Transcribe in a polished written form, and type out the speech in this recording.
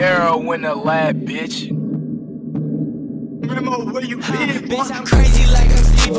Arrow in the lab, bitch. Grandma, where you been? Bitch, I'm crazy like I'm Steve